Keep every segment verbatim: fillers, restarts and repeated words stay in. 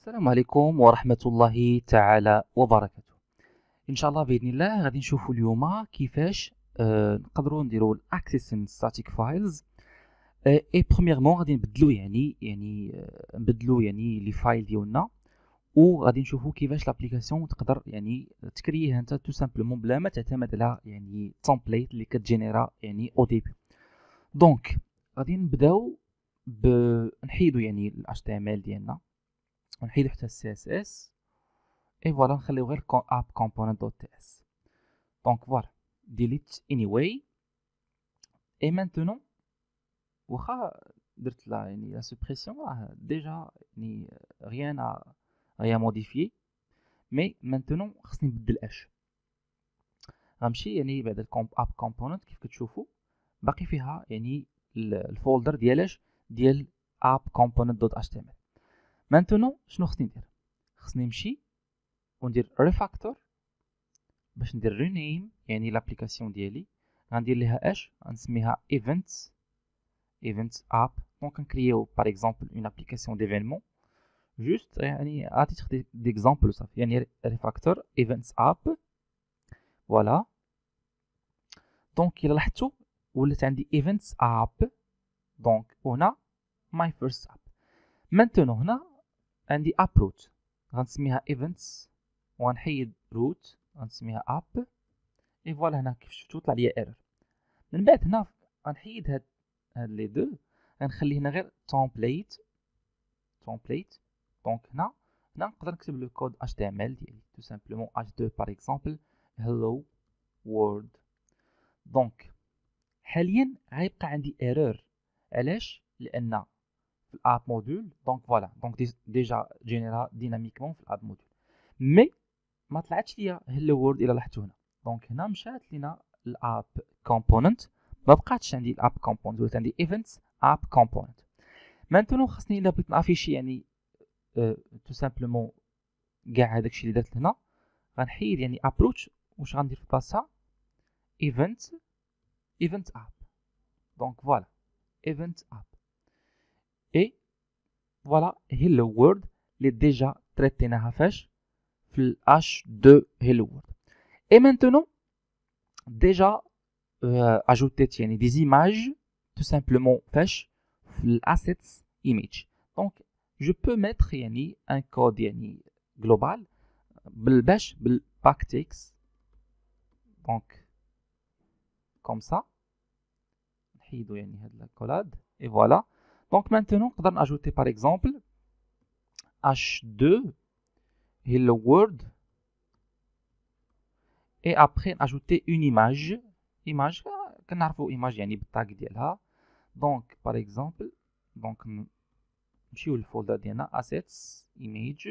السلام عليكم ورحمة الله تعالى وبركاته. إن شاء الله بإذن الله غادي نشوفوا اليوم كيفاش آه نقدروا نديروا الأكسس من ستاتيك فايلز. آه إي بخومييغمون غادي نبدلو يعني يعني آه نبدلو يعني لي فايل ديالنا، وغادي نشوفوا كيفاش لابليكاسيون تقدر يعني تكرييها انت تو سامبلومون بلا ما تعتمد على يعني تمبليت اللي كتجينيرا يعني او ديبي. دونك غادي نبداو بنحيدو يعني ال إتش تي إم إل ديالنا ونحيدو حتى ال سي إس إس اي فوالا، نخليو غير app_component.ts. دونك فوالا delete anyway. اي maintenant واخا درت لا يعني لا سوبريسيون راه ديجا يعني rien à rien modifier. mais maintenant خصني نبدل اش غنمشي يعني بعد app component كيف كتشوفوا باقي فيها يعني الفولدر ديالاش ديال app_component.html. maintenant شنو خصني ندير؟ خصني نمشي وندير ريفاكتور باش ندير رينيم يعني لابليكاسيون ديالي، غندير ليها اش؟ غنسميها events events app. دونك نكرييو باغ اكزومبل اون ابليكاسيون ديفينمون جوست يعني عطيت تاخد ديكزامبل وصافي، يعني ريفاكتور events app فوالا. دونك الى لاحظتوا ولات عندي events app. دونك هنا my first app. maintenant هنا عندي app root غنسميها events وغنحيد root غنسميها app اي فوالا. هنا كيف شفتوا طلع ليا error. من بعد هنا غنحيد هاد هاد لي دو، غنخلي هنا غير template template. دونك هنا هنا نقدر نكتب لو كود اتش تي ام ال ديالي تو سامبلومون اتش تو باغ اكزومبل hello world. دونك حاليا غيبقى عندي ايرور، علاش؟ لان في الاب موديول دونك فوالا دونك ديجا جينيرا ديناميكمون في الاب موديول، مي ما طلعتش ليا هلو وورد الى لاحظتوا هنا. دونك هنا مشات لينا الاب كومبوننت، ما بقاتش عندي الاب كومبوننت ولات عندي ايفنتس اب كومبوننت. مانتونو خاصني الا بغيت نافيشي يعني تو سامبلومون كاع هذاكشي اللي درت هنا، غنحيد يعني ابروتش واش غندير في بلاصتها ايفنت events app. donc voilà events app et voilà hello world اللي déjà traitناها فاش في اش تو hello world. et maintenant déjà euh, ajouté يعني des images tout simplement فاش في assets image. donc je peux mettre يعني un code يعني global بالباش بالbackticks. donc comme ça نحيدو يعني هاد لا كولاد اي فوالا. دونك مانتونو نقدر ناجوتي باغ اكزومبل اش تو hello world اي ابري ناجوتي اون ايماج ايماج كنعرفو ايماج يعني بالتاغ ديالها. دونك باغ اكزومبل دونك نمشيو للفولدر ديالنا assets image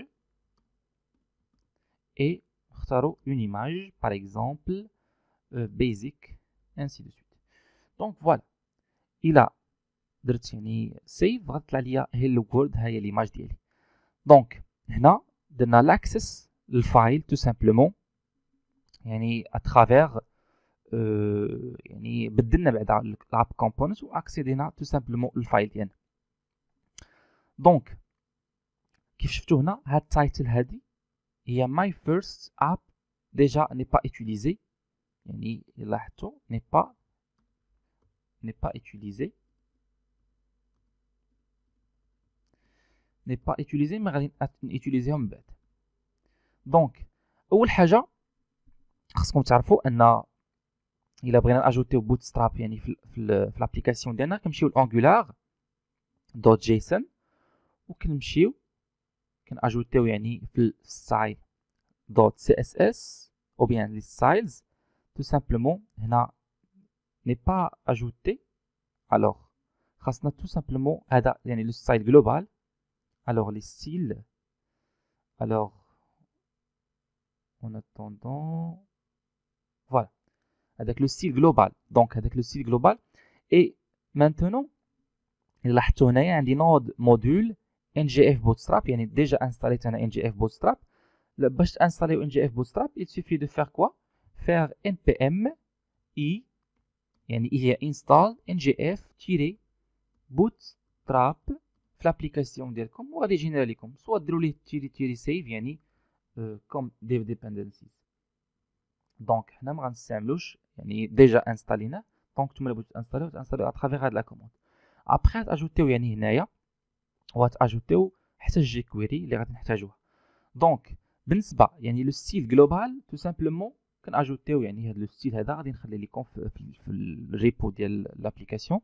اي نختارو اون ايماج باغ اكزومبل basic ainsi de suite. donc voilà الى درت يعني سيف غتطلع ليا هيلو وورد، ها هي ليماج ديالي. دونك هنا درنا لاكسس للفايل تو سامبلومون يعني اترافير euh, يعني بدلنا بعدا الاب كومبوننت واكسيدينا تو سامبلومون الفايل ديالنا. دونك كيف شفتوا هنا هاد التايتل هادي هي ماي فيرست اب ديجا ني با اتيليزي يعني لاحظتوا n'est pas n'est pas utilisé n'est pas utilisé ما غادي نيتيليزيهم بعد. دونك اول حاجه خصكم تعرفوا ان الا بغينا ناجوتيو بوتستراب يعني في في لابليكاسيون ديالنا كنمشيو لانغولار دوت جيسون وكنمشيو كناجوتيو يعني في السايل دوت سي اس اس او بيان لي ستايلز tout simplement هنا n'est pas ajouté. alors خاصنا tout simplement هذا يعني le style global alors les styles alors en attendant voilà هذاك le style global. donc هذاك le style global et maintenant لاحظتوا هنايا عندي node module إن جي إف bootstrap يعني déjà installé انا إن جي إف bootstrap. باش تانستاليو إن جي إف bootstrap il suffit de faire quoi? faire npm i يعني هي install ngf bootstrap في الابليكاسيون ديالكم وأوريجينال لكم، سواء ديروا ليه تيري تيري سيف يعني كوم ديف ديبندنسيز. دونك حنا ما غنستعملوش يعني ديجا انستالينا، دونك نتوما بغيتو تانستاليو تانستاليو اترافيغ هاد لا كوموند. ابخي تاجوتيو يعني هنايا وتاجوتيو حتى الجي كويري اللي غادي نحتاجوها. دونك بالنسبه يعني لو ستيل جلوبال تو سامبلومون كناجوتيو يعني هاد لو ستيل هذا غادي نخلي لكم في, في, في الريبو ديال لابليكاسيون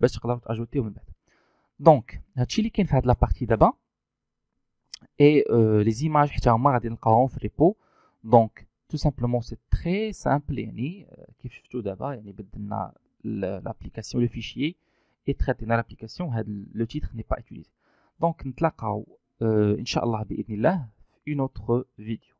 باش تقدروا تاجوتيو من بعد. دونك هادشي اللي كاين في هاد لا بارتي دابا اي لي زيماج حتى هما غادي نلقاوهم في الريبو. دونك tout simplement c'est très simple يعني كيف شفتوا دابا يعني بدلنا l'application le fichier et traitنا l'application هذا le titre n'est pas utilisé. Donc نتلاقاو ان شاء الله باذن الله في une autre vidéo.